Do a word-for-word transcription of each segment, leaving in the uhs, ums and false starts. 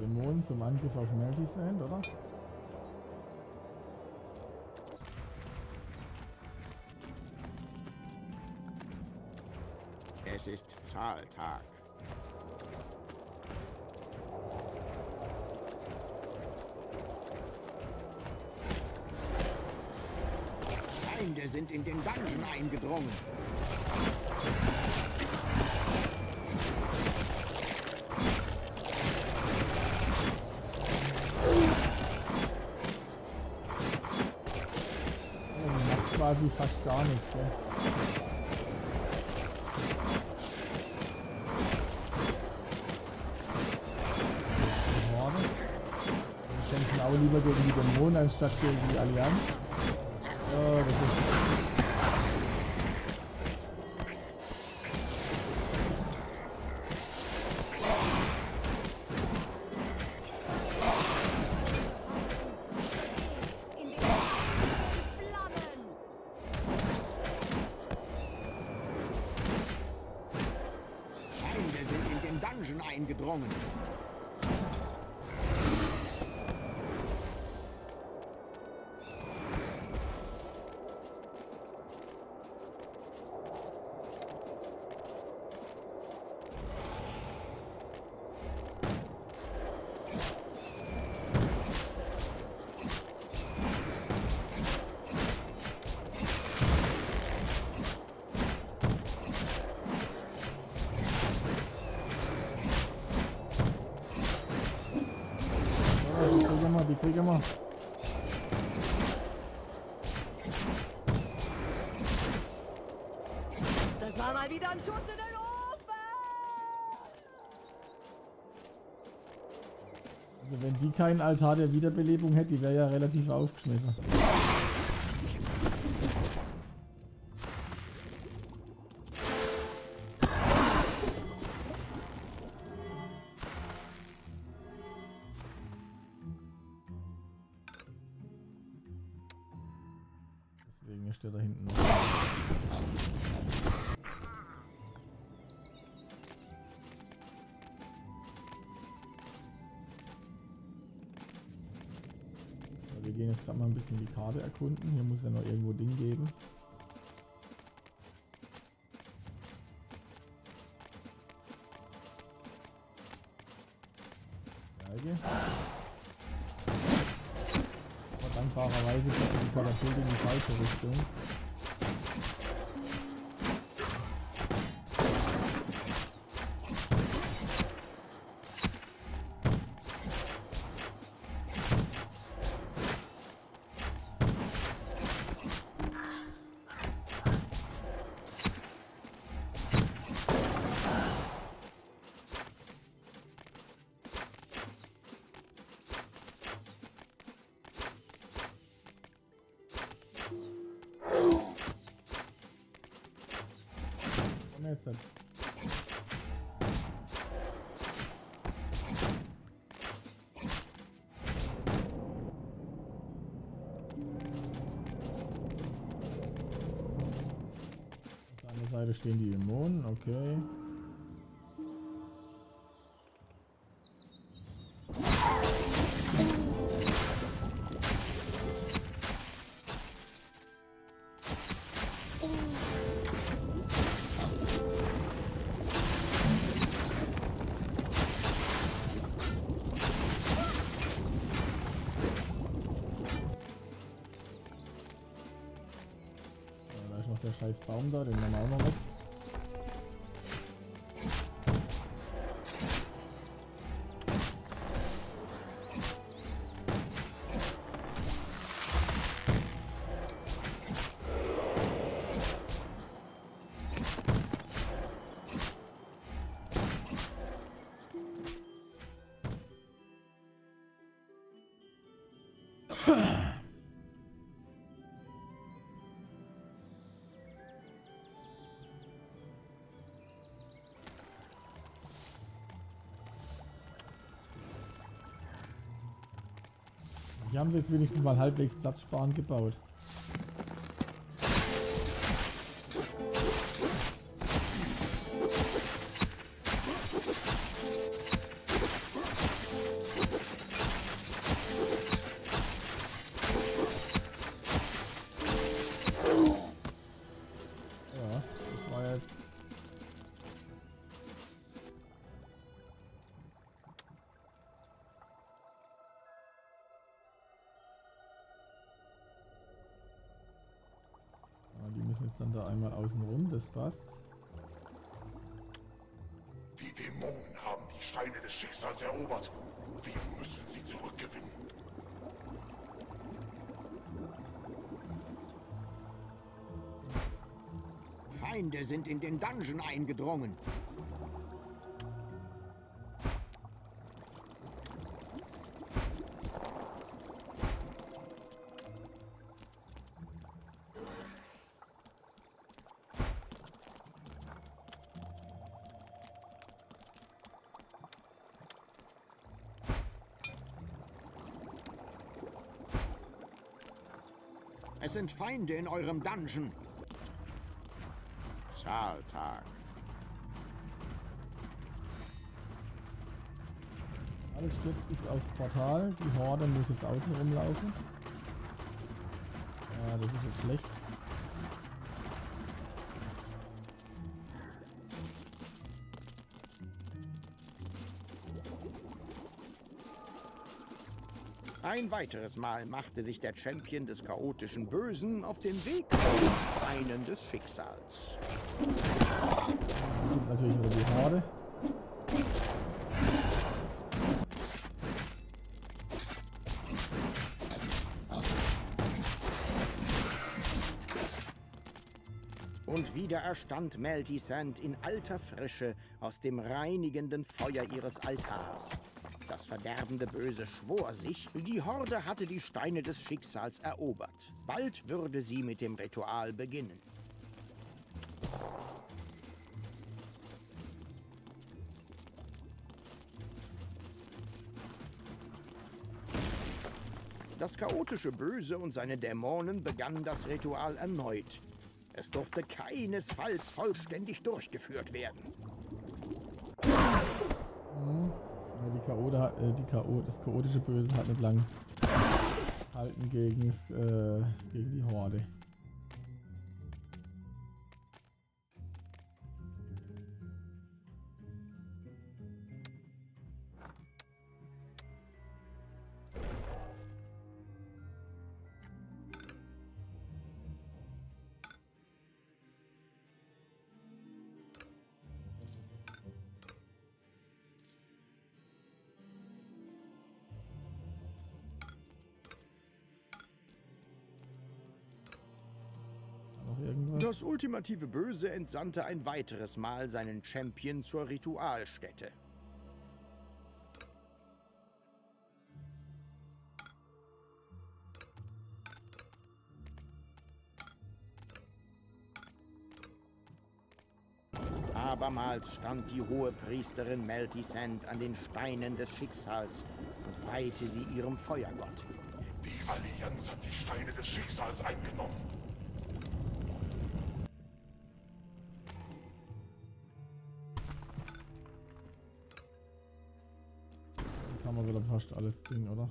Dämonen zum Angriff auf Meltysand, oder? Es ist Zahltag. Feinde sind in den Dungeon eingedrungen. Quasi fast gar nichts. Ne? Wir kämpfen auch lieber gegen die Dämonen anstatt gegen die Allianz. Oh, das eingedrungen. Die kriegen wir. Das war mal wieder ein Schuss in den Ofen! Also wenn die keinen Altar der Wiederbelebung hätte, die wäre ja relativ aufgeschmissen. Deswegen steht da hinten noch. So, wir gehen jetzt gerade mal ein bisschen die Karte erkunden. Hier muss ja noch irgendwo Ding geben. Geige. Dankbarerweise geht die Parasol in die falsche Richtung. Auf einer Seite stehen die Dämonen, okay. Der scheiß Baum da, den nehmen wir auch noch weg. Hier haben sie jetzt wenigstens mal halbwegs platzsparend gebaut. dann da einmal außen rum, das passt. Die Dämonen haben die Steine des Schicksals erobert. Wir müssen sie zurückgewinnen. Feinde sind in den Dungeon eingedrungen. Es sind Feinde in eurem Dungeon. Zahltag. Alles stürzt sich aufs Portal. Die Horde muss jetzt außen rumlaufen. Ja, das ist jetzt schlecht. Ein weiteres Mal machte sich der Champion des chaotischen Bösen auf den Weg zu einem des Schicksals. Und natürlich wieder die Horde. Und wieder erstand Meltysand in alter Frische aus dem reinigenden Feuer ihres Altars. Das verderbende Böse schwor sich, die Horde hatte die Steine des Schicksals erobert. Bald würde sie mit dem Ritual beginnen. Das chaotische Böse und seine Dämonen begannen das Ritual erneut. Es durfte keinesfalls vollständig durchgeführt werden. Oder äh, die K O, das chaotische Böse hat nicht lang halten gegen, äh, gegen die Horde. Das ultimative Böse entsandte ein weiteres Mal seinen Champion zur Ritualstätte. Abermals stand die hohe Priesterin Meltysand an den Steinen des Schicksals und weihte sie ihrem Feuergott. Die Allianz hat die Steine des Schicksals eingenommen. Oder fast alles Ding, oder?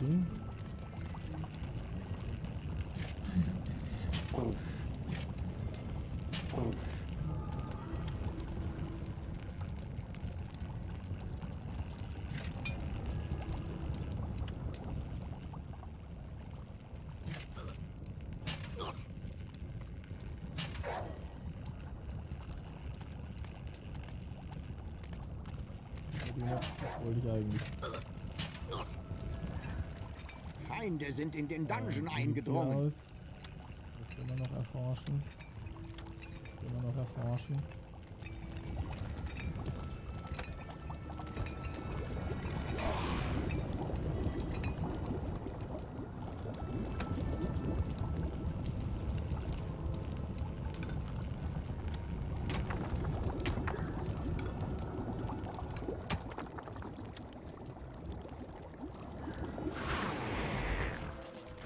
Ding. Oh. Oh. Ja, das wollte ich eigentlich. Feinde sind in den Dungeon ja, eingedrungen. Das können wir noch erforschen. wir noch erforschen.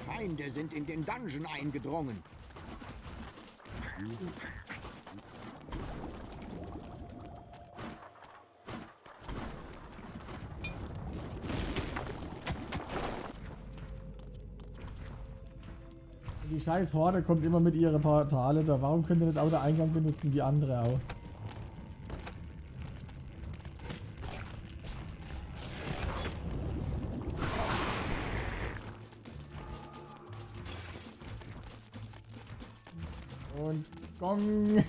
Feinde sind in den Dungeon eingedrungen. Die scheiß Horde kommt immer mit ihren Portale da. Warum könnt ihr nicht auch den Eingang benutzen wie andere auch? Gong!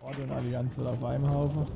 Horde und Allianz wird auf einem Haufen.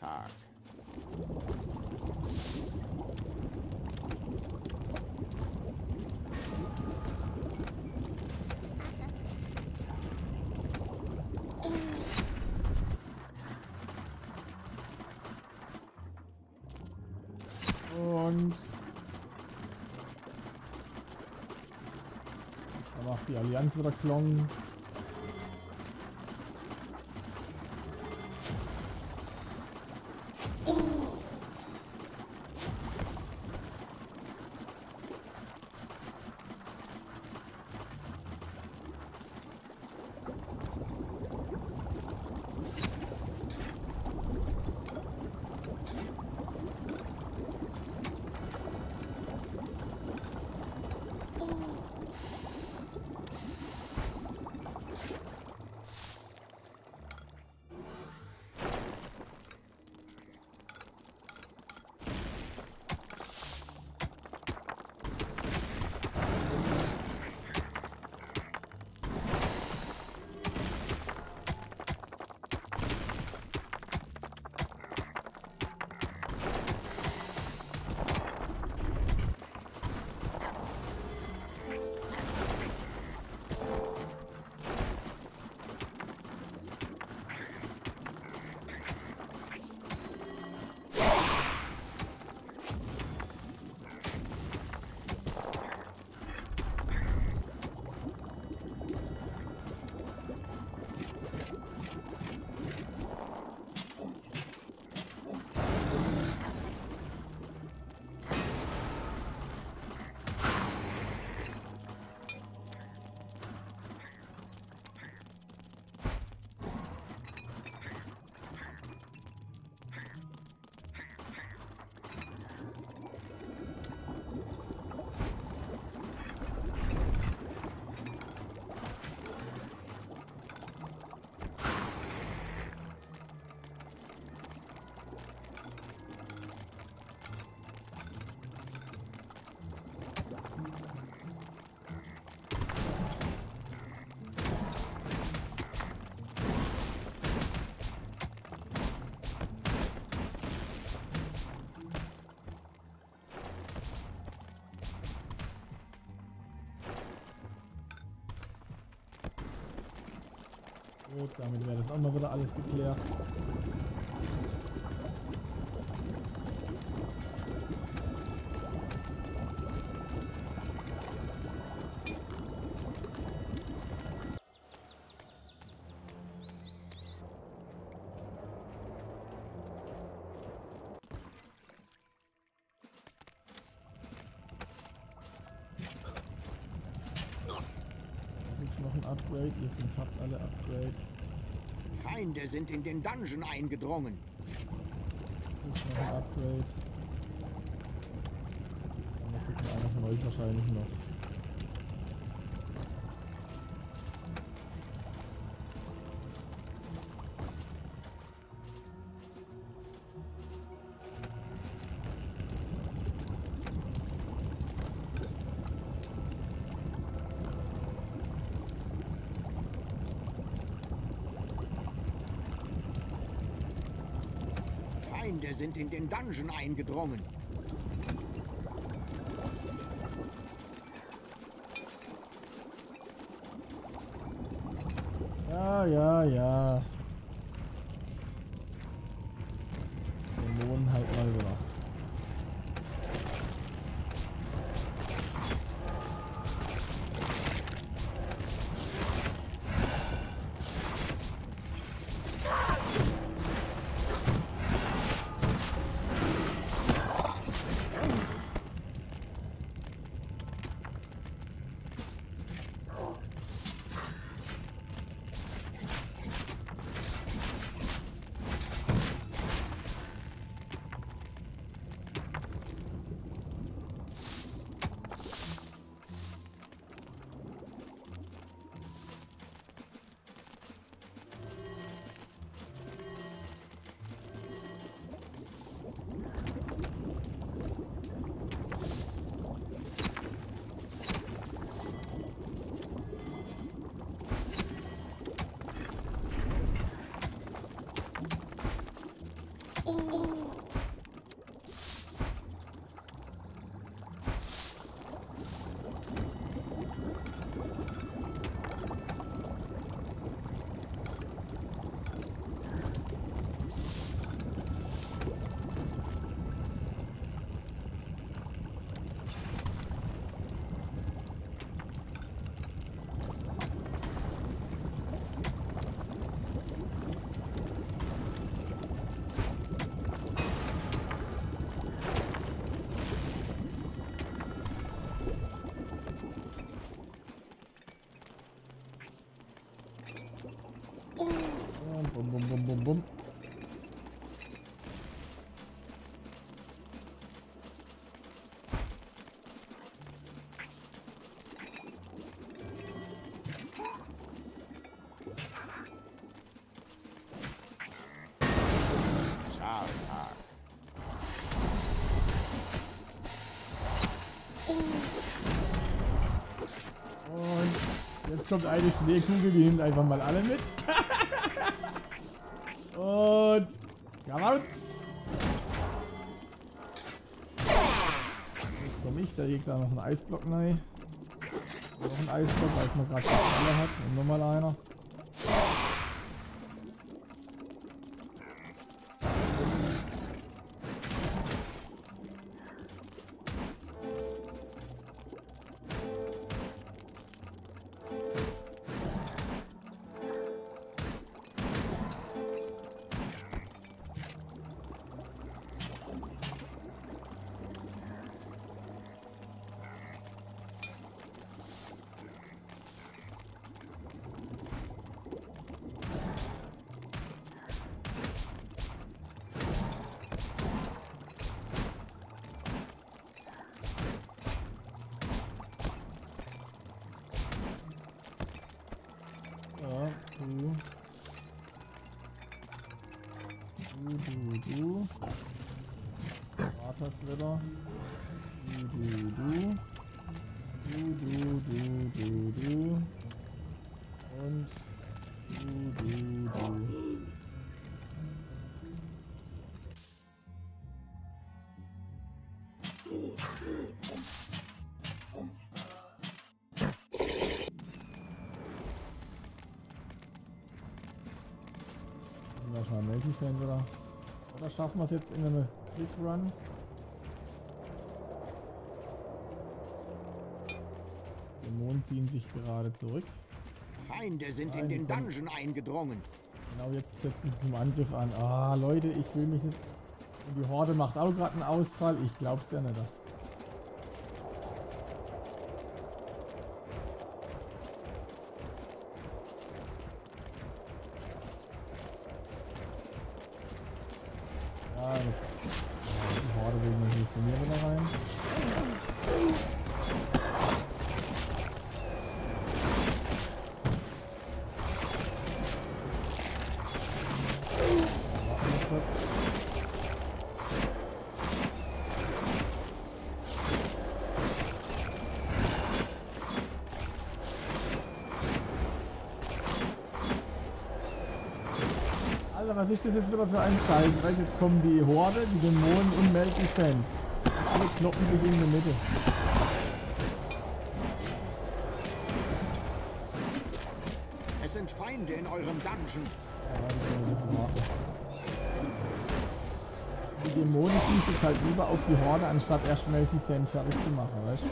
Tag. Und da macht die Allianz wieder Klong. Gut, damit wäre das auch mal wieder alles geklärt. Upgrade, ihr habt alle Upgrade. Feinde sind in den Dungeon eingedrungen. Schnell Upgrade. Dann kriegt man einen von euch wahrscheinlich noch. Wir sind in den Dungeon eingedrungen. Ja, ja, ja. Dämonen halt mal wieder. Bum, bum, bum, bum, bum. Und jetzt kommt eine Schneekugel, die nimmt einfach mal alle mit. Und raus! Jetzt komme ich, der Gegner noch einen Eisblock rein. Noch einen Eisblock, weil es noch gerade alle hat. Und nochmal einer. Barthas wieder. Du, du, du. Du, du, du, du, du. Und du, du, du. Das war ein Meltysand wieder. Oder schaffen wir es jetzt in eine Quick Run? Dämonen ziehen sich gerade zurück. Feinde sind in den Dungeon eingedrungen. Genau, jetzt setzen sie zum Angriff an. Ah, Leute, ich will mich nicht... Und die Horde macht auch gerade einen Ausfall. Ich glaub's ja nicht. Ah, zu mir wieder rein. Was ist das jetzt wieder für ein Scheiß? Weil jetzt kommen die Horde, die Dämonen und Meltysand. Alle kloppen sich in der Mitte. Es sind Feinde in eurem Dungeon. Die Dämonen schießen jetzt halt lieber auf die Horde, anstatt erst Meltysand fertig zu machen, weißt du?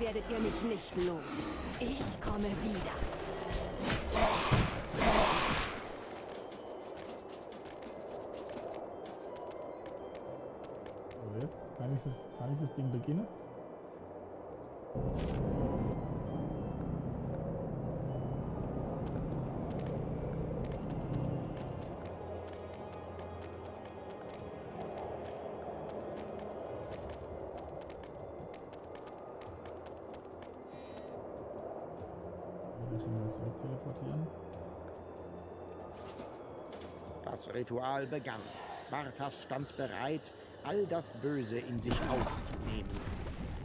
Werdet ihr mich nicht los. Ich komme wieder. So, jetzt kann ich das, kann ich das Ding beginnen? Das Ritual begann. Barthas stand bereit, all das Böse in sich aufzunehmen.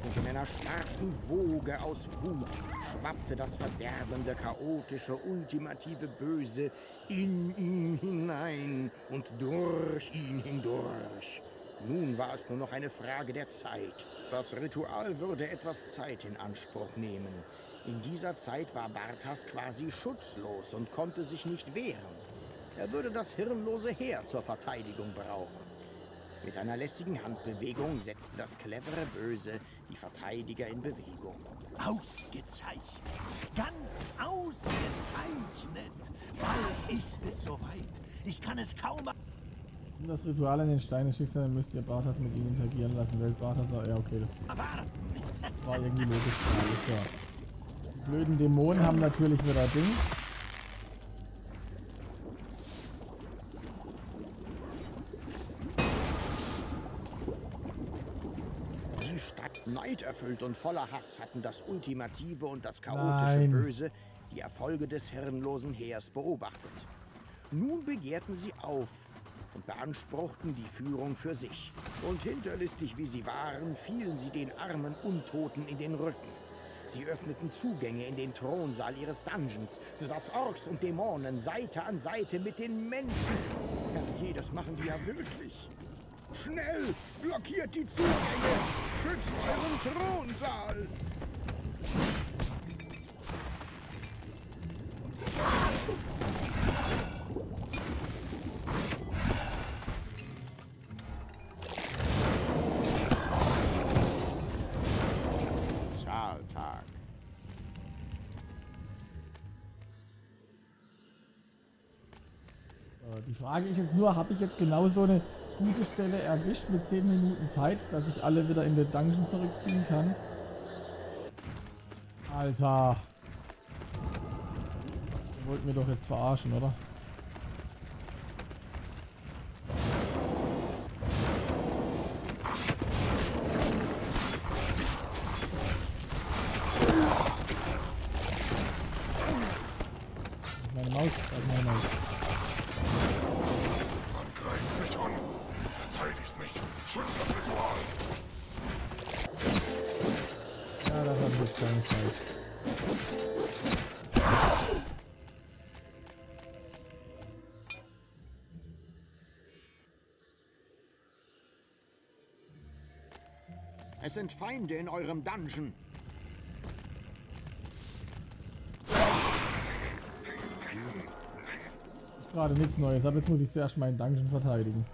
Und in einer schwarzen Woge aus Wut schwappte das verderbende, chaotische, ultimative Böse in ihn hinein und durch ihn hindurch. Nun war es nur noch eine Frage der Zeit. Das Ritual würde etwas Zeit in Anspruch nehmen. In dieser Zeit war Barthas quasi schutzlos und konnte sich nicht wehren. Er würde das hirnlose Heer zur Verteidigung brauchen. Mit einer lästigen Handbewegung setzte das clevere Böse die Verteidiger in Bewegung. Ausgezeichnet! Ganz ausgezeichnet! Bald ist es soweit! Ich kann es kaum... Um das Ritual an den Stein des Schicksals müsst ihr Barthas mit ihnen interagieren lassen. Welt Barthas, ja okay, das war irgendwie logisch. Ja. Die blöden Dämonen haben natürlich wieder Ding. Die Stadt neiderfüllt und voller Hass hatten das ultimative und das chaotische Nein. Böse die Erfolge des herrenlosen Heers beobachtet. Nun begehrten sie auf und beanspruchten die Führung für sich. Und hinterlistig wie sie waren, fielen sie den armen Untoten in den Rücken. Sie öffneten Zugänge in den Thronsaal ihres Dungeons, sodass Orks und Dämonen Seite an Seite mit den Menschen... Herrje, das machen die ja wirklich. Schnell, blockiert die Zugänge! Schützt euren Thronsaal! Die Frage ist jetzt nur, habe ich jetzt genau so eine gute Stelle erwischt mit zehn Minuten Zeit, dass ich alle wieder in den Dungeon zurückziehen kann? Alter! Ihr wollt mir doch jetzt verarschen, oder? Meine Maus, meine Maus. Es sind Feinde in eurem Dungeon. Gerade nichts Neues, aber jetzt muss ich zuerst meinen Dungeon verteidigen.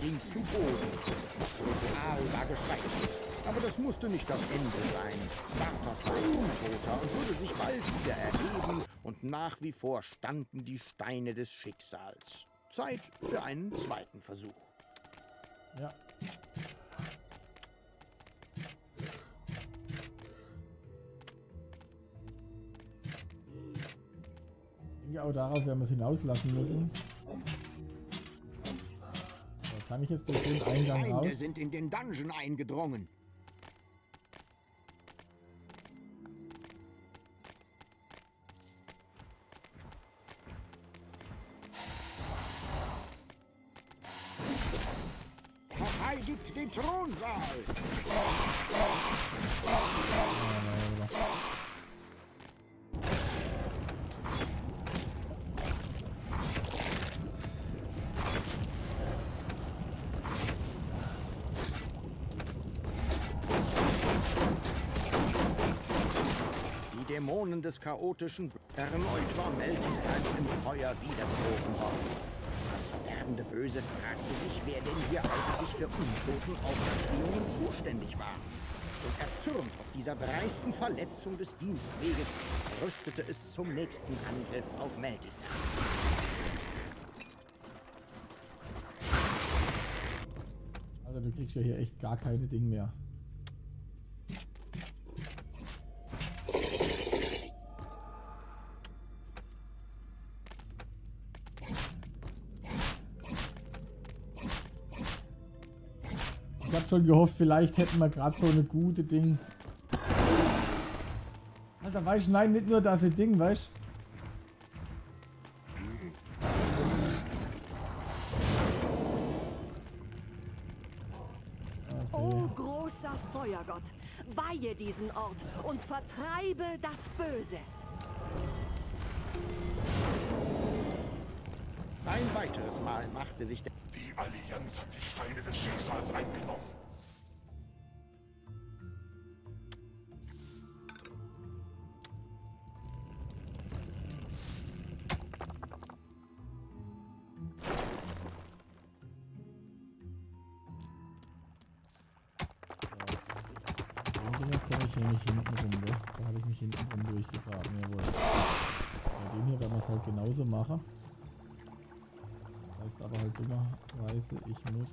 ging zu Boden. Das Ritual war gespeichert. Aber das musste nicht das Ende sein. Barthas war Untoter und würde sich bald wieder erheben, und nach wie vor standen die Steine des Schicksals. Zeit für einen zweiten Versuch. Ja. Ich denke, auch darauf werden wir es hinauslassen müssen. So, kann ich jetzt durch den Eingang raus? Die Feinde sind in den Dungeon eingedrungen. Verteidigt den Thronsaal! Die Dämonen des chaotischen... Erneut war Meltysand im Feuer wiedergeboren worden. Der Böse fragte sich, wer denn hier eigentlich für Untotenauferstehungen zuständig war. Und erzürnt ob dieser dreisten Verletzung des Dienstweges, rüstete es zum nächsten Angriff auf Meltysand. Also du kriegst ja hier echt gar keine Dinge mehr. Ich hab schon gehofft, vielleicht hätten wir gerade so eine gute Ding. Alter, weißt du, nein, nicht nur das Ding, weißt du? Okay. Oh, großer Feuergott, weihe diesen Ort und vertreibe das Böse. Ein weiteres Mal machte sich der... Die Allianz hat die Steine des Schicksals eingenommen. Ja, den kann ich hier nicht hinten rum, ne? Da habe ich mich hinten rum durchgegraben, jawohl. Bei dem hier werden wir es halt genauso machen. Aber halt dummerweise, ich muss...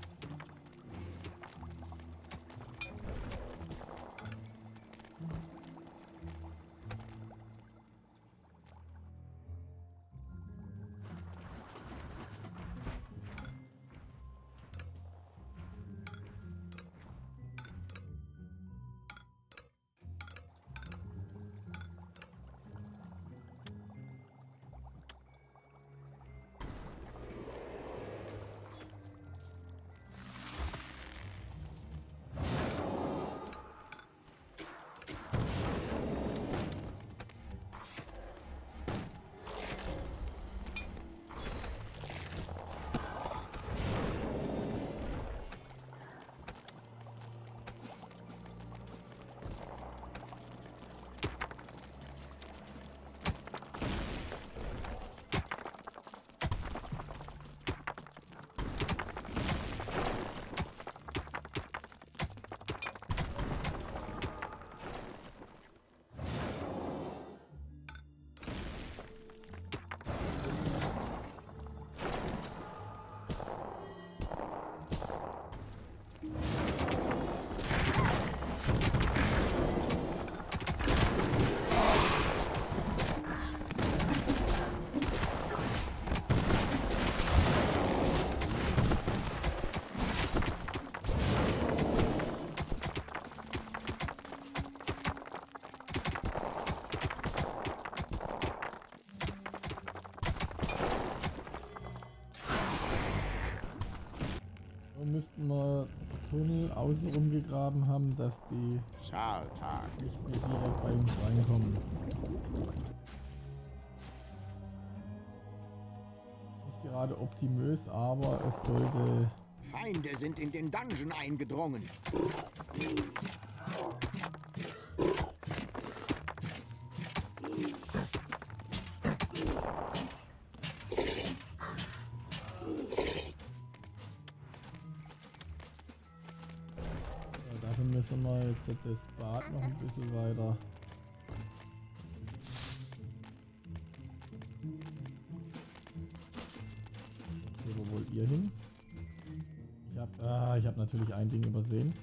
müssten wir Tunnel außenrum gegraben haben, dass die Zahltag nicht mehr direkt bei uns reinkommen. Nicht gerade optimös, aber es sollte... Feinde sind in den Dungeon eingedrungen. schon mal jetzt das Bad noch ein bisschen weiter. Wo wollt ihr hin? Ich hab, ah, ich hab natürlich ein Ding übersehen.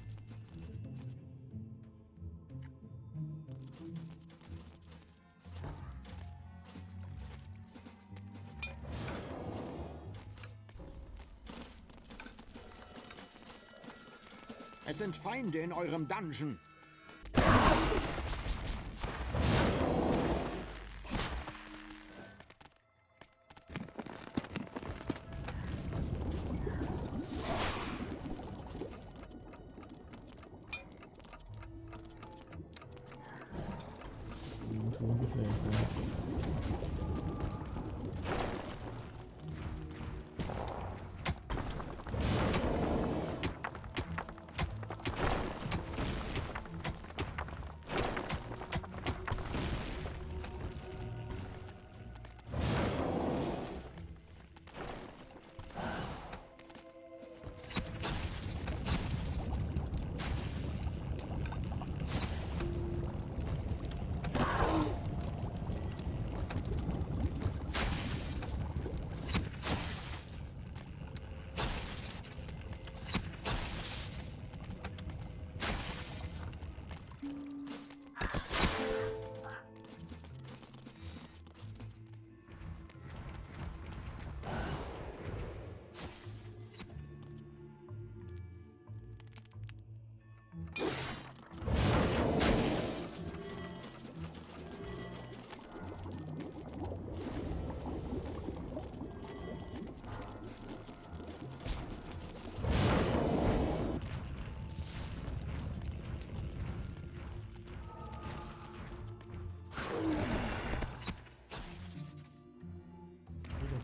Es sind Feinde in eurem Dungeon.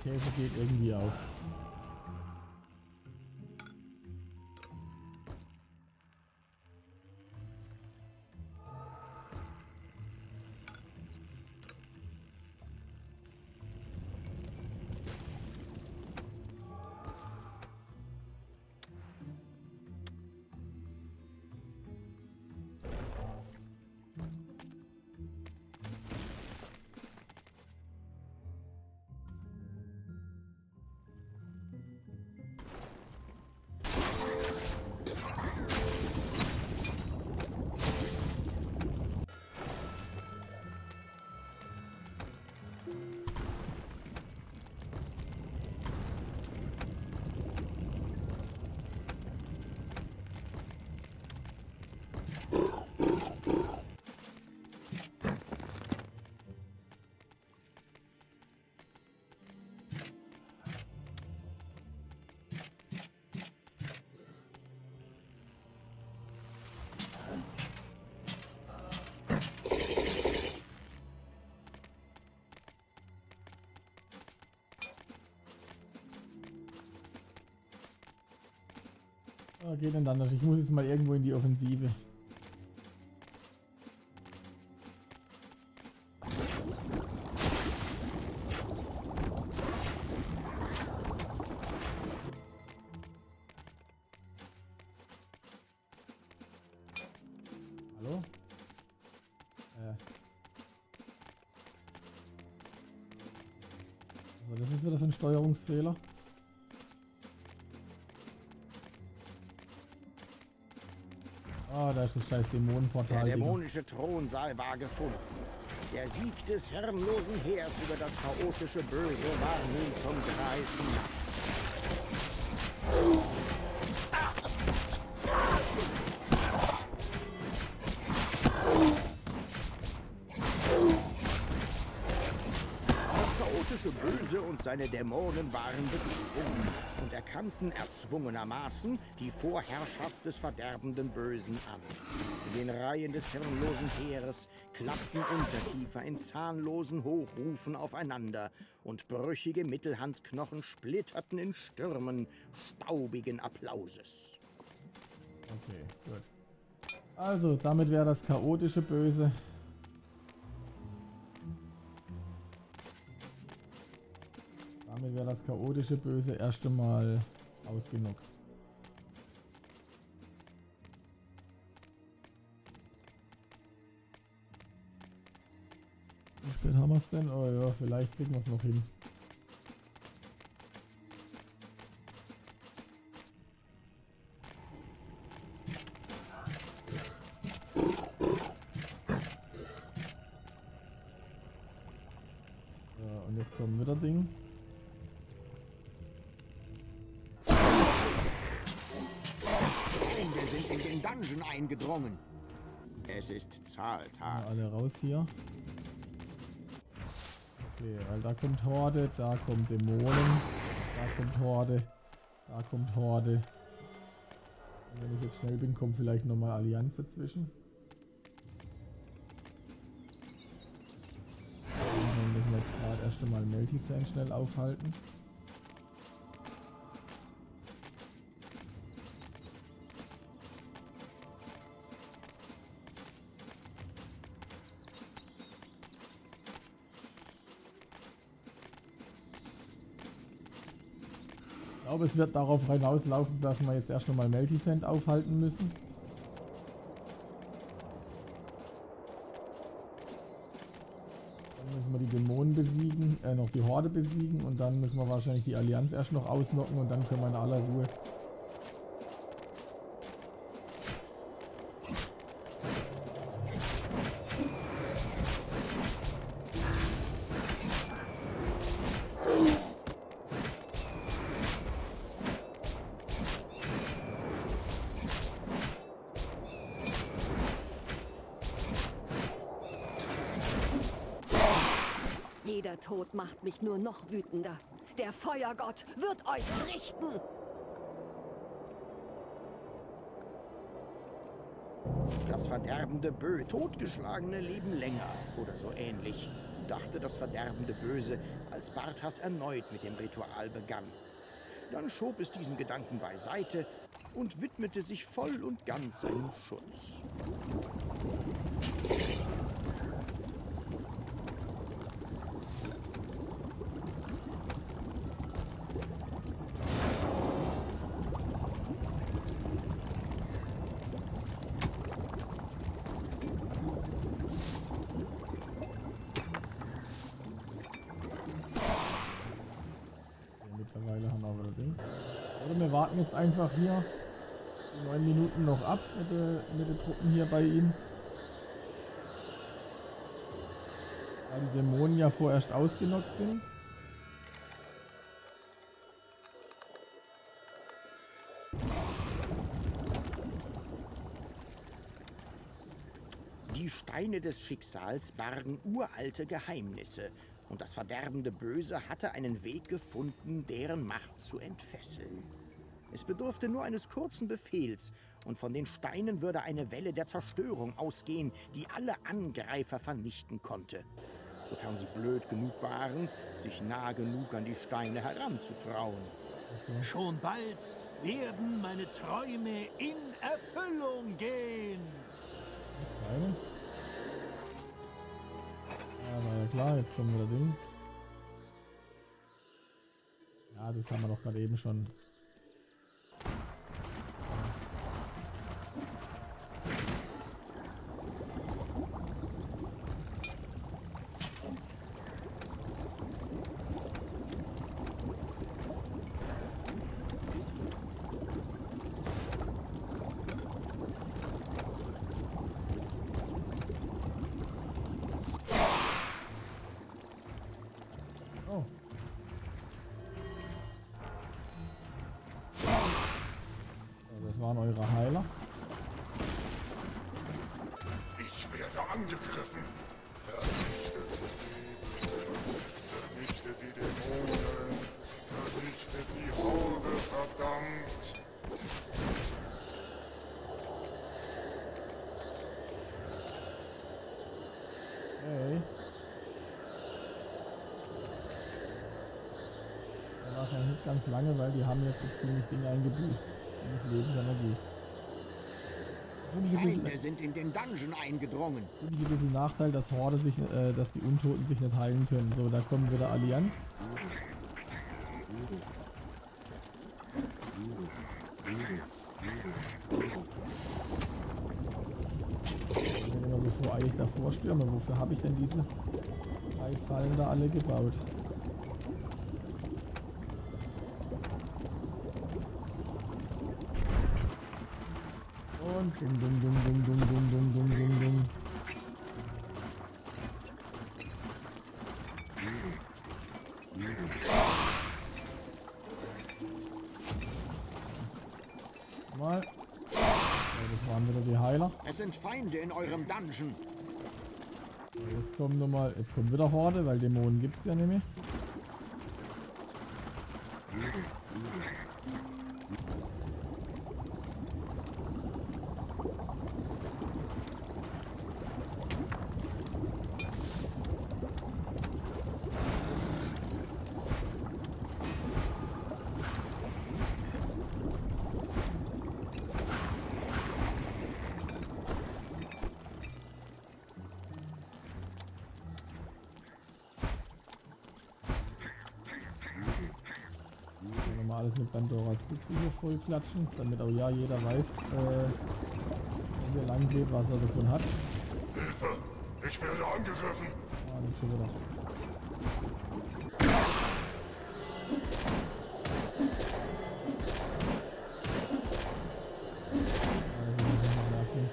Der Käse geht irgendwie auf. Geht denn dann? Ich muss jetzt mal irgendwo in die Offensive. Hallo? Äh. Also das ist wieder so ein Steuerungsfehler. Ah, da ist das scheiß Dämonenportal. Der dämonische Thronsaal war gefunden. Der Sieg des herrenlosen Heers über das chaotische Böse war nun zum Greifen. Böse und seine Dämonen waren bezwungen und erkannten erzwungenermaßen die Vorherrschaft des verderbenden Bösen an. In den Reihen des hirnlosen Heeres klappten Unterkiefer in zahnlosen Hochrufen aufeinander und brüchige Mittelhandsknochen splitterten in Stürmen staubigen Applauses. Okay, gut. Also, damit wäre das chaotische Böse... Damit wäre das chaotische Böse erst einmal ausgenockt. Dann haben wir es denn? Oh ja, vielleicht kriegen wir es noch hin. Ja, und jetzt kommt wieder Ding. Wir sind in den Dungeon eingedrungen. Es ist Zahltag. Alle raus hier. Okay, weil da kommt Horde, da kommt Dämonen, da kommt Horde, da kommt Horde. Und wenn ich jetzt schnell bin, kommt vielleicht nochmal Allianz dazwischen. Und dann müssen wir jetzt gerade erst einmal Meltysand schnell aufhalten. Ich glaube, es wird darauf hinauslaufen, dass wir jetzt erst nochmal Meltysand aufhalten müssen. Dann müssen wir die Dämonen besiegen, äh, noch die Horde besiegen und dann müssen wir wahrscheinlich die Allianz erst noch ausnocken und dann können wir in aller Ruhe. Jeder Tod macht mich nur noch wütender. Der Feuergott wird euch richten! Das verderbende Böse, totgeschlagene leben länger oder so ähnlich, dachte das verderbende Böse, als Barthas erneut mit dem Ritual begann. Dann schob es diesen Gedanken beiseite und widmete sich voll und ganz seinem Schutz. Wir warten jetzt einfach hier die neun Minuten noch ab mit den mit den Truppen hier bei ihm. Da die Dämonen ja vorerst ausgenockt sind. Die Steine des Schicksals bargen uralte Geheimnisse. Und das verderbende Böse hatte einen Weg gefunden, deren Macht zu entfesseln. Es bedurfte nur eines kurzen Befehls, und von den Steinen würde eine Welle der Zerstörung ausgehen, die alle Angreifer vernichten konnte, sofern sie blöd genug waren, sich nah genug an die Steine heranzutrauen. Mhm. Schon bald werden meine Träume in Erfüllung gehen. Steine? Ja, war ja klar, jetzt kommen wir da Ding. Ja, das haben wir doch gerade eben schon. Waren eure Heiler. Ich werde angegriffen. Vernichtet die Dämonen. Vernichtet die Dämonen. Vernichtet die Horde, verdammt. Hey. Das war wahrscheinlich nicht ganz lange, weil die haben jetzt so ziemlich Dinge eingebüßt. Lebensenergie. Feinde sind in den Dungeon eingedrungen. Finde ich ein bisschen Nachteil, dass Horde sich, äh, dass die Untoten sich nicht heilen können. So, da kommen wieder Allianz. Ich bin immer so voreilig davor stürmen. Wofür habe ich denn diese? Eisfallen da alle gebaut. Und dum dum dum dum dum dum dum dum dum dum. Mal. Das waren wieder die Heiler. Es sind Feinde in eurem Dungeon. Jetzt kommt nochmal, jetzt kommt wieder Horde, weil Dämonen gibt es ja nämlich. Alles mit Bandoras Büchse hier voll klatschen, damit auch ja jeder weiß, äh, wenn er lang geht, was er davon hat. Hilfe! Ich werde angegriffen! Ah, nicht schon wieder.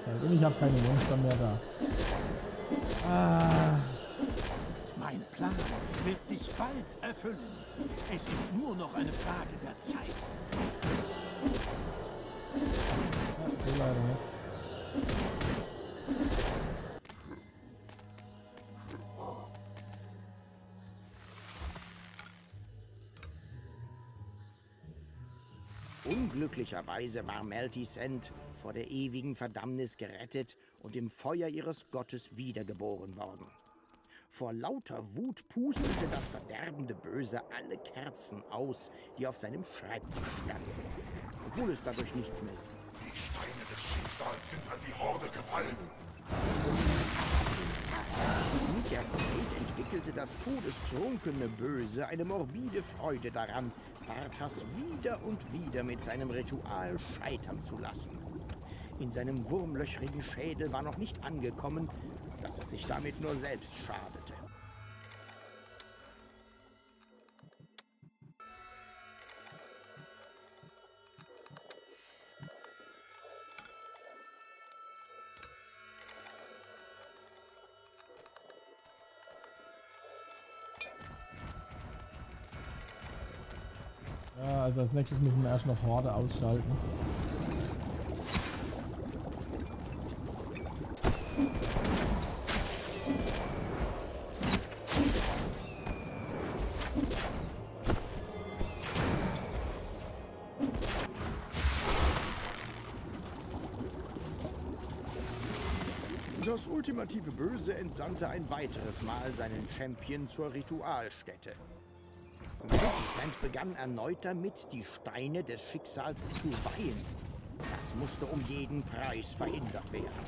Also, und ich habe keine Monster mehr da. Ah. Mein Plan wird sich bald erfüllen. Es ist nur noch eine Frage der Zeit. Ja, so leider nicht. Unglücklicherweise war Meltysand vor der ewigen Verdammnis gerettet und im Feuer ihres Gottes wiedergeboren worden. Vor lauter Wut pustete das verderbende Böse alle Kerzen aus, die auf seinem Schreibtisch standen, obwohl es dadurch nichts mehr ist. Die Steine des Schicksals sind an die Horde gefallen. Mit der Zeit entwickelte das todestrunkene Böse eine morbide Freude daran, Barthas wieder und wieder mit seinem Ritual scheitern zu lassen. In seinem wurmlöchrigen Schädel war noch nicht angekommen, dass es sich damit nur selbst schadete. Ja, also als nächstes müssen wir erst noch Horde ausschalten. Das ultimative Böse entsandte ein weiteres Mal seinen Champion zur Ritualstätte. Meltysand begann erneut damit, die Steine des Schicksals zu weihen. Das musste um jeden Preis verhindert werden.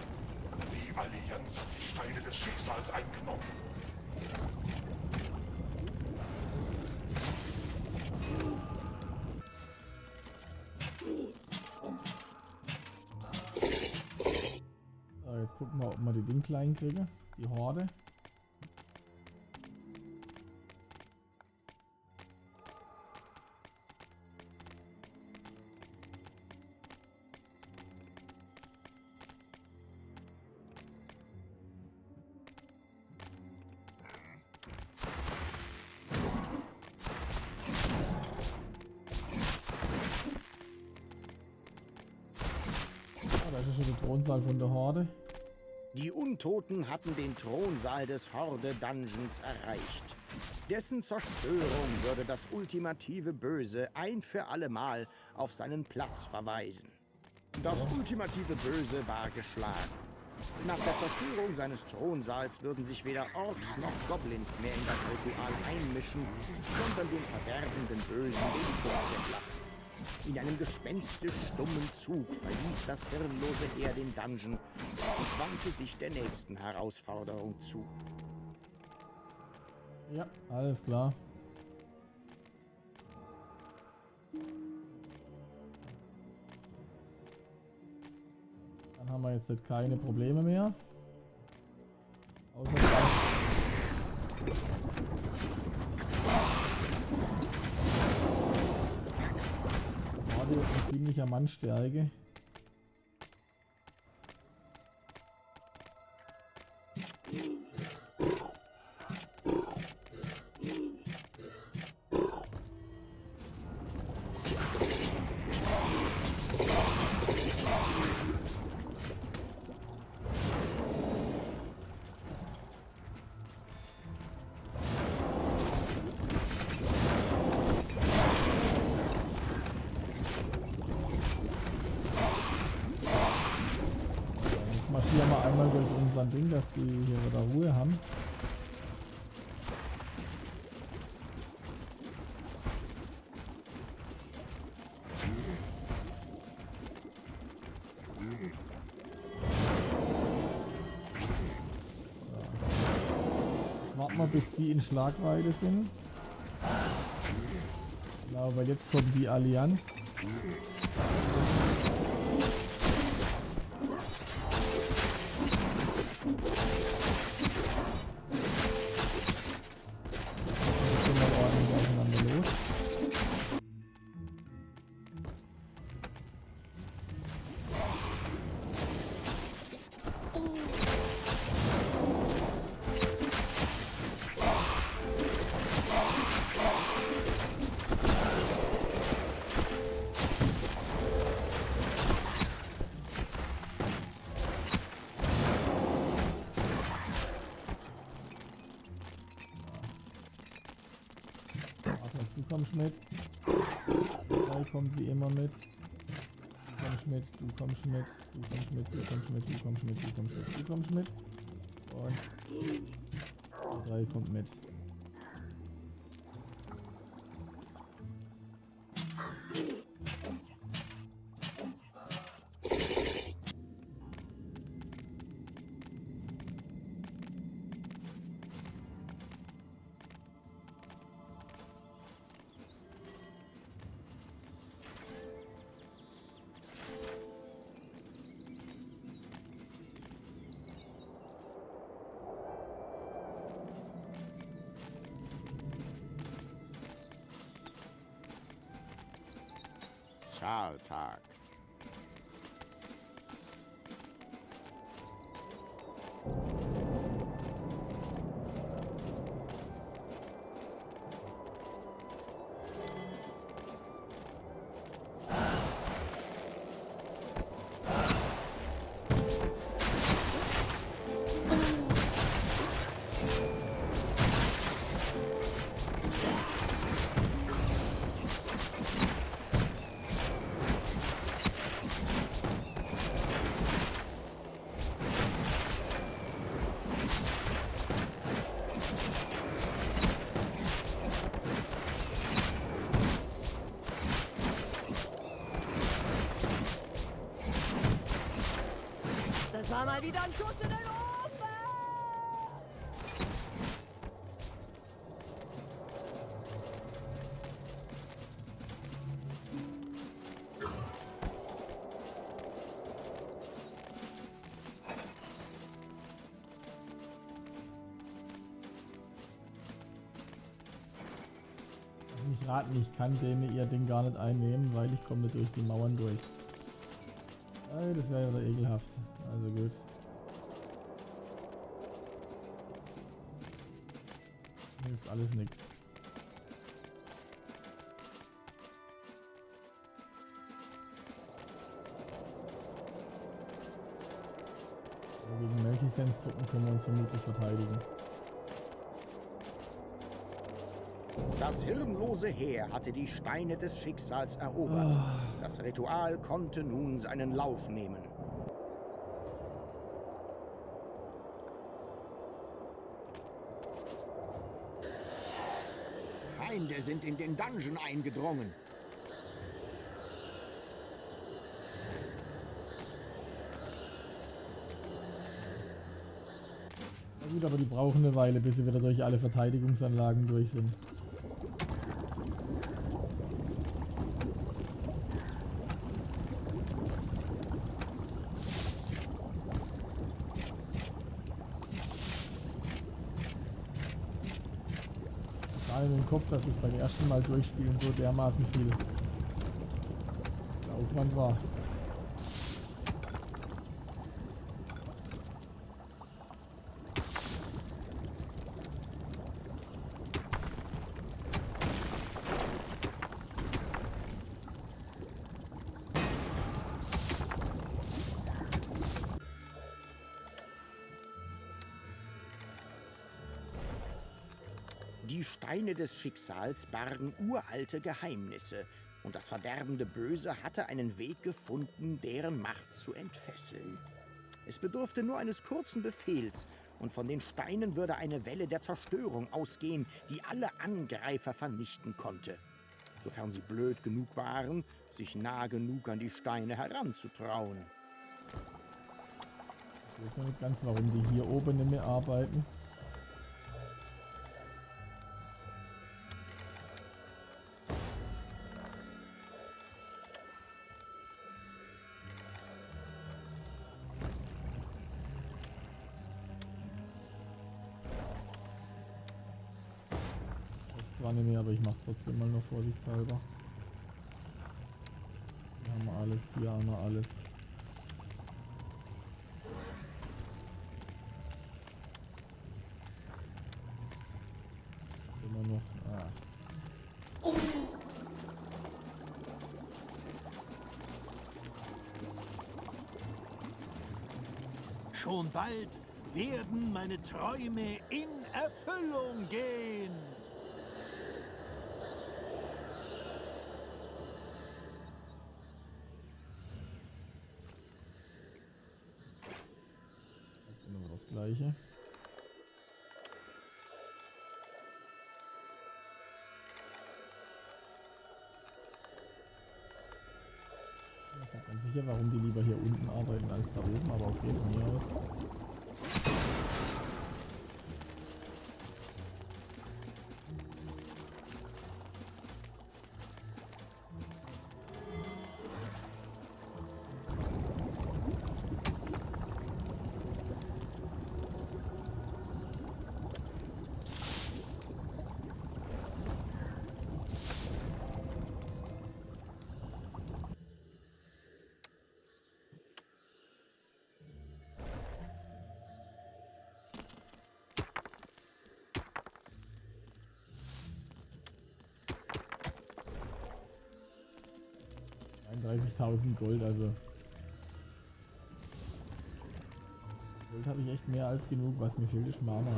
Die Allianz hat die Steine des Schicksals eingenommen. Gucken wir, ob wir die Ding klein kriegen, die Horde. Ah, da ist schon der Thronsaal von der Horde. Die Untoten hatten den Thronsaal des Horde-Dungeons erreicht. Dessen Zerstörung würde das ultimative Böse ein für allemal auf seinen Platz verweisen. Das ultimative Böse war geschlagen. Nach der Zerstörung seines Thronsaals würden sich weder Orks noch Goblins mehr in das Ritual einmischen, sondern dem verderbenden Bösen den Vortritt lassen. In einem gespenstisch stummen Zug verließ das hirnlose Heer den Dungeon und wandte sich der nächsten Herausforderung zu. Ja, alles klar. Dann haben wir jetzt keine Probleme mehr. Außer ordentlicher Mannstärke. Ding, dass die hier wieder Ruhe haben. Ja. Warten wir, bis die in Schlagweite sind. Ja, aber jetzt kommt die Allianz. Mit. Da kommt wie immer mit. Du kommst mit, du kommst mit, du kommst mit, du kommst mit, du kommst mit, du kommst mit, du kommst mit. Und drei kommt mit. Tag. War mal wieder ein Schuss in den Ofen! Ich rate nicht, ich kann denen ihr Ding gar nicht einnehmen, weil ich komme durch die Mauern durch. Das wäre ja wieder ekelhaft. Also gut. Hilft alles nichts. Gegen Meltysand-Truppen können wir uns vermutlich verteidigen. Das hirnlose Heer hatte die Steine des Schicksals erobert. Oh. Das Ritual konnte nun seinen Lauf nehmen. Feinde sind in den Dungeon eingedrungen. Na gut, aber die brauchen eine Weile, bis sie wieder durch alle Verteidigungsanlagen durch sind. Im Kopf, dass es beim ersten Mal durchspielen so dermaßen viel Lauf irgendwann war. Die Steine des Schicksals bargen uralte Geheimnisse, und das verderbende Böse hatte einen Weg gefunden, deren Macht zu entfesseln. Es bedurfte nur eines kurzen Befehls, und von den Steinen würde eine Welle der Zerstörung ausgehen, die alle Angreifer vernichten konnte, sofern sie blöd genug waren, sich nah genug an die Steine heranzutrauen. Ich weiß noch nicht ganz, warum die hier oben nicht mehr arbeiten. Nicht mehr, aber ich mache es trotzdem mal noch vorsichtshalber. Hier haben wir alles, hier haben wir alles. Immer noch. Ah. Oh. Schon bald werden meine Träume in Erfüllung gehen. Gleiche. Ich bin nicht ganz sicher, warum die lieber hier unten arbeiten als da oben, aber okay, von mir aus. dreißigtausend Gold, also Gold habe ich echt mehr als genug, was mir fehlt, ist Marmor.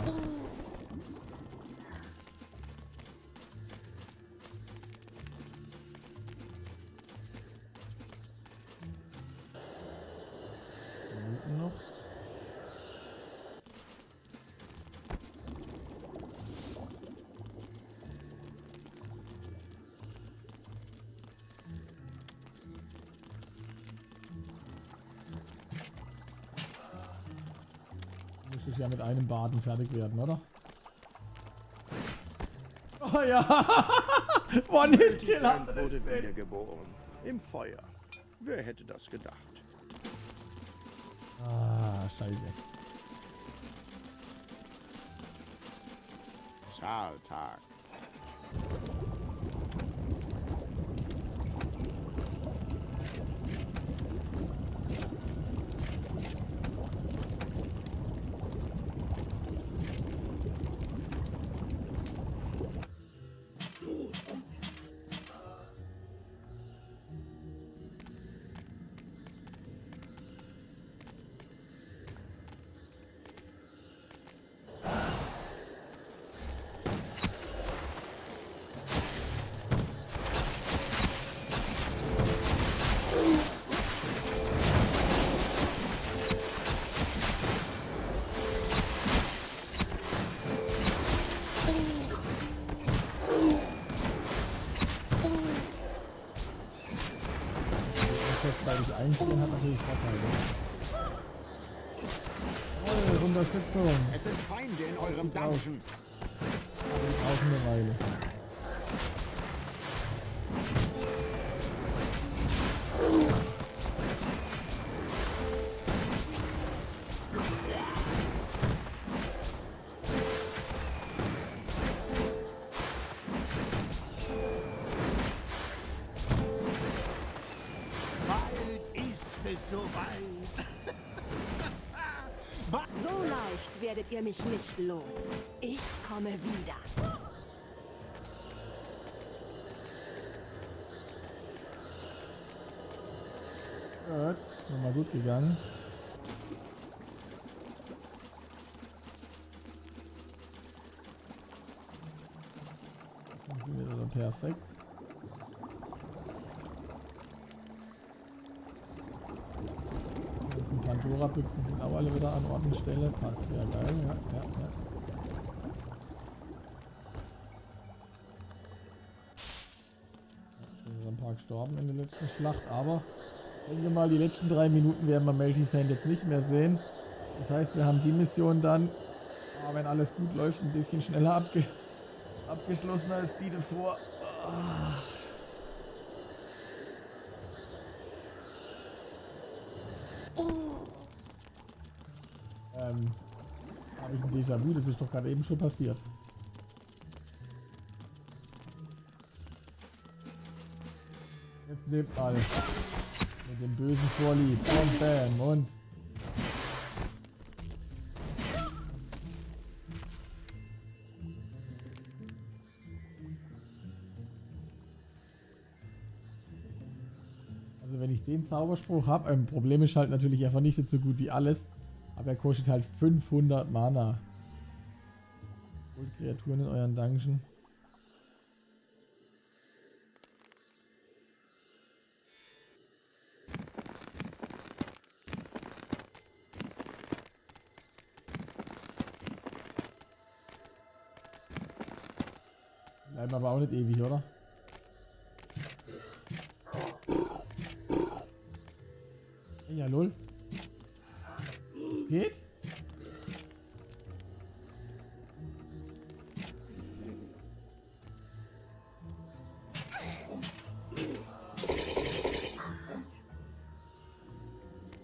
Minuten noch. Ja, mit einem Baden fertig werden, oder? Oh ja! Meltysand wurde wiedergeboren. Im Feuer. Wer hätte das gedacht? Ah, scheiße. Zahltag. Einstehen hat natürlich Vorteile. Toll, Unterstützung. Es sind Feinde in eurem Dungeon. Auch eine Weile. So leicht werdet ihr mich nicht los. Ich komme wieder. Ja, das ist nochmal gut gegangen. Das funktioniert also perfekt. Pandora-Büchsen sind auch alle wieder an Ort und Stelle. Passt ja geil. Ja, ja, ja. Ja, sind so ein paar gestorben in der letzten Schlacht, aber ich denke mal, die letzten drei Minuten werden wir Meltysand jetzt nicht mehr sehen. Das heißt, wir haben die Mission dann, oh, wenn alles gut läuft, ein bisschen schneller abge abgeschlossen als die davor. Oh. Ähm, habe ich ein Déjà-vu, das ist doch gerade eben schon passiert. Jetzt lebt alles. Mit dem bösen Vorlieb. Und bam und. Also wenn ich den Zauberspruch habe, ein Problem ist halt natürlich, er vernichtet so gut wie alles. Aber er kostet halt fünfhundert Mana. Holt Kreaturen in euren Dungeon. Bleiben aber auch nicht ewig, oder? Ja, lol. Geht?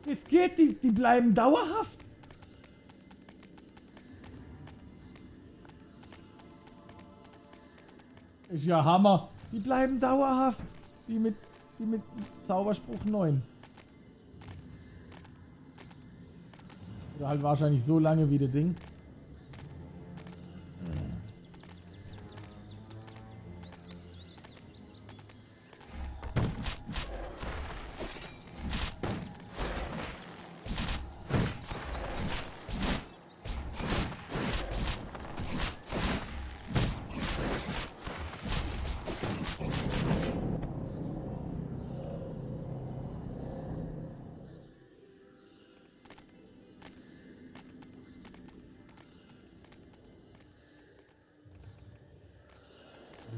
Es geht, die, die bleiben dauerhaft. Ist ja Hammer. Die bleiben dauerhaft. Die mit, die mit Zauberspruch neun. Oder halt wahrscheinlich so lange wie das Ding.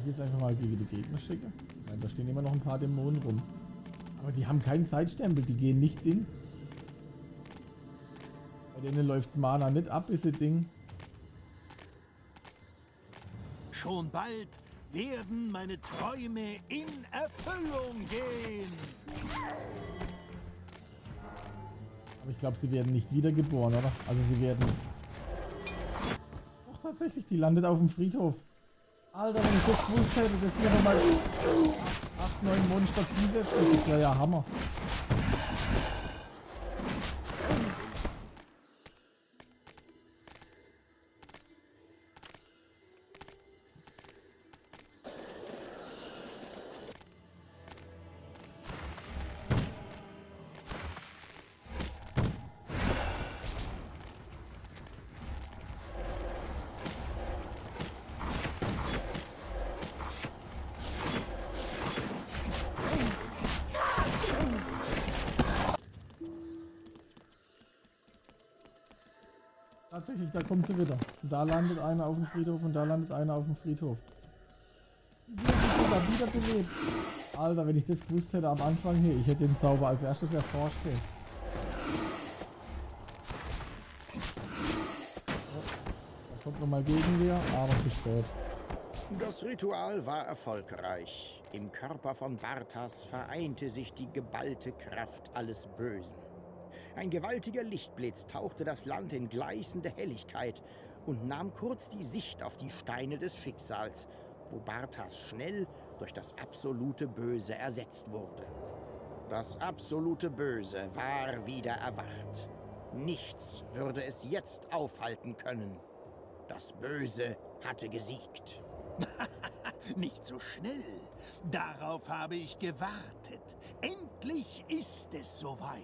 Jetzt einfach mal gegen die Gegner schicke. Da stehen immer noch ein paar Dämonen rum. Aber die haben keinen Zeitstempel, die gehen nicht in. Bei denen läuft's Mana nicht ab, ist das Ding. Schon bald werden meine Träume in Erfüllung gehen. Aber ich glaube, sie werden nicht wiedergeboren, oder? Also sie werden... Doch tatsächlich, die landet auf dem Friedhof. Alter, wenn ich das gewusst hätte, das hier nochmal acht, neun Monster zusätzlich, das wäre ja Hammer. Tatsächlich, da kommt sie wieder. Und da landet einer auf dem Friedhof und da landet einer auf dem Friedhof. Die sind wieder wiederbelebt. Alter, wenn ich das gewusst hätte am Anfang hier, ich hätte den Zauber als erstes erforscht. Ey. Da kommt nochmal gegen dir, aber zu spät. Das Ritual war erfolgreich. Im Körper von Barthas vereinte sich die geballte Kraft alles Bösen. Ein gewaltiger Lichtblitz tauchte das Land in gleißende Helligkeit und nahm kurz die Sicht auf die Steine des Schicksals, wo Barthas schnell durch das absolute Böse ersetzt wurde. Das absolute Böse war wieder erwacht. Nichts würde es jetzt aufhalten können. Das Böse hatte gesiegt. Nicht so schnell. Darauf habe ich gewartet. Endlich ist es soweit.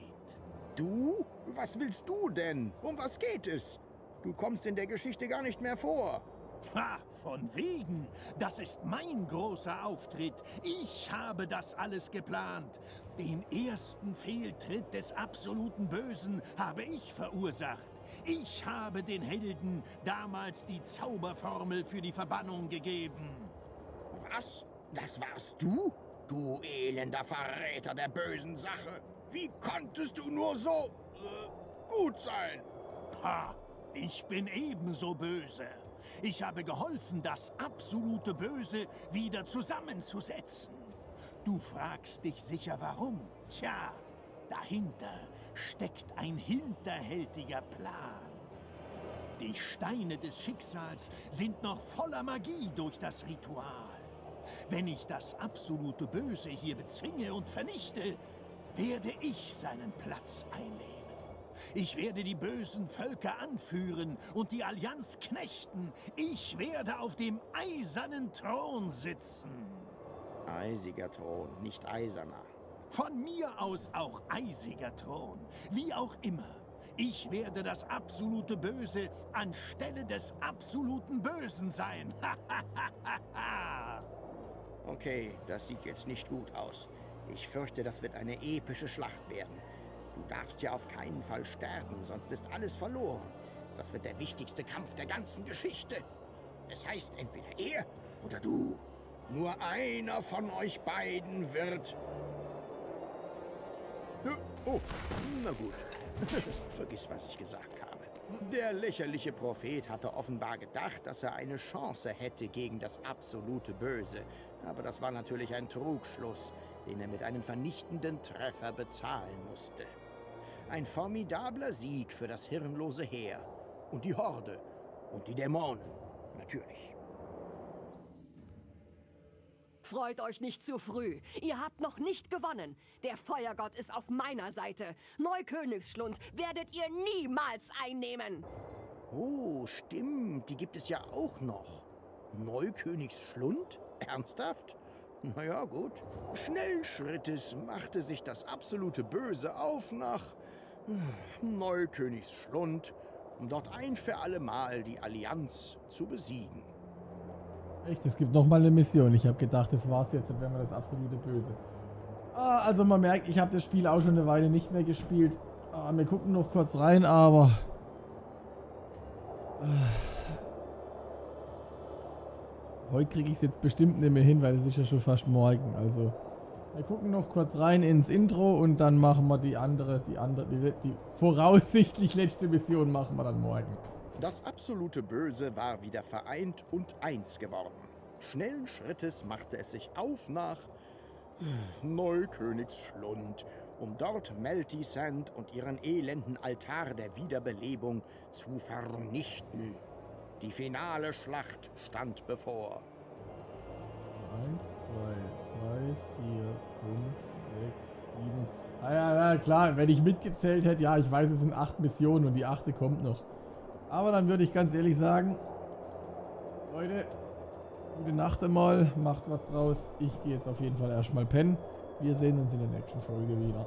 Du? Was willst du denn? Um was geht es? Du kommst in der Geschichte gar nicht mehr vor. Ha, von wegen. Das ist mein großer Auftritt. Ich habe das alles geplant. Den ersten Fehltritt des absoluten Bösen habe ich verursacht. Ich habe den Helden damals die Zauberformel für die Verbannung gegeben. Was? Das warst du? Du elender Verräter der bösen Sache. Wie konntest du nur so äh, gut sein? Ha, ich bin ebenso böse. Ich habe geholfen, das absolute Böse wieder zusammenzusetzen. Du fragst dich sicher, warum? Tja, dahinter steckt ein hinterhältiger Plan. Die Steine des Schicksals sind noch voller Magie durch das Ritual. Wenn ich das absolute Böse hier bezwinge und vernichte, werde ich seinen Platz einnehmen. Ich werde die bösen Völker anführen und die Allianz knechten. Ich werde auf dem eisernen Thron sitzen. Eisiger Thron, nicht eiserner. Von mir aus auch eisiger Thron. Wie auch immer. Ich werde das absolute Böse anstelle des absoluten Bösen sein. Okay, das sieht jetzt nicht gut aus. Ich fürchte, das wird eine epische Schlacht werden. Du darfst ja auf keinen Fall sterben, sonst ist alles verloren. Das wird der wichtigste Kampf der ganzen Geschichte. Es heißt entweder er oder du. Nur einer von euch beiden wird... Oh, na gut. Vergiss, was ich gesagt habe. Der lächerliche Prophet hatte offenbar gedacht, dass er eine Chance hätte gegen das absolute Böse. Aber das war natürlich ein Trugschluss, den er mit einem vernichtenden Treffer bezahlen musste. Ein formidabler Sieg für das hirnlose Heer. Und die Horde. Und die Dämonen. Natürlich. Freut euch nicht zu früh. Ihr habt noch nicht gewonnen. Der Feuergott ist auf meiner Seite. Neukönigsschlund werdet ihr niemals einnehmen. Oh, stimmt. Die gibt es ja auch noch. Neukönigsschlund? Ernsthaft? Na ja, gut. Schnellschrittes machte sich das absolute Böse auf nach Neukönigsschlund, um dort ein für alle Mal die Allianz zu besiegen. Echt, es gibt nochmal eine Mission. Ich habe gedacht, das war's jetzt, dann wären wir das absolute Böse. Ah, also man merkt, ich habe das Spiel auch schon eine Weile nicht mehr gespielt. Ah, wir gucken noch kurz rein, aber... Ah. Heute kriege ich es jetzt bestimmt nicht mehr hin, weil es ist ja schon fast morgen. Also, wir gucken noch kurz rein ins Intro und dann machen wir die andere, die andere, die, die voraussichtlich letzte Mission machen wir dann morgen. Das absolute Böse war wieder vereint und eins geworden. Schnellen Schrittes machte es sich auf nach Neukönigsschlund, um dort Meltysand und ihren elenden Altar der Wiederbelebung zu vernichten. Die finale Schlacht stand bevor. eins, zwei, drei, vier, fünf, sechs, sieben... Ah ja, ja, klar, wenn ich mitgezählt hätte, ja, ich weiß, es sind acht Missionen und die achte kommt noch. Aber dann würde ich ganz ehrlich sagen, Leute, gute Nacht einmal, macht was draus. Ich gehe jetzt auf jeden Fall erstmal pennen. Wir sehen uns in der nächsten Folge wieder.